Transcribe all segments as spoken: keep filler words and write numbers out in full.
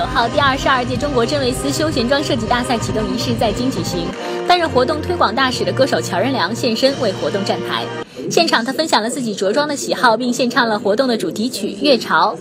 九号第二十二届中国真维斯休闲装设计大赛启动仪式在京举行。担任活动推广大使的歌手乔任梁现身为活动站台。现场，他分享了自己着装的喜好，并献唱了活动的主题曲《月潮》。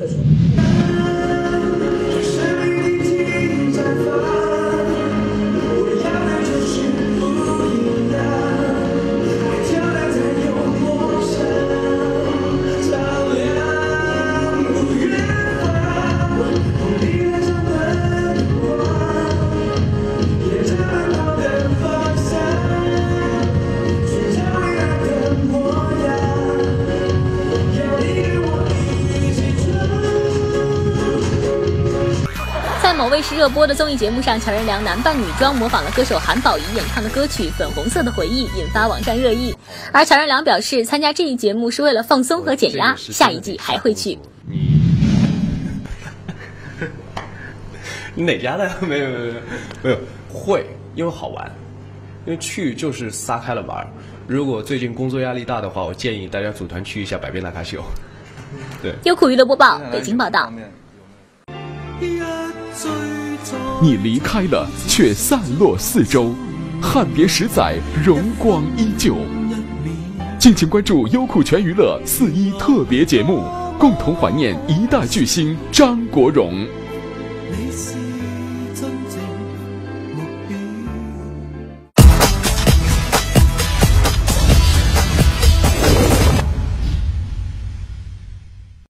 某卫视热播的综艺节目上，乔任梁男扮女装模仿了歌手韩宝仪演唱的歌曲《粉红色的回忆》，引发网上热议。而乔任梁表示，参加这一节目是为了放松和减压，下一季还会去。你你哪家的？没有没有没有没有，会，因为好玩，因为去就是撒开了玩。如果最近工作压力大的话，我建议大家组团去一下百变大咖秀。对，优酷娱乐播报，北京报道。 你离开了，却散落四周。汉别十载，荣光依旧。敬请关注优酷全娱乐四一特别节目，共同怀念一代巨星张国荣。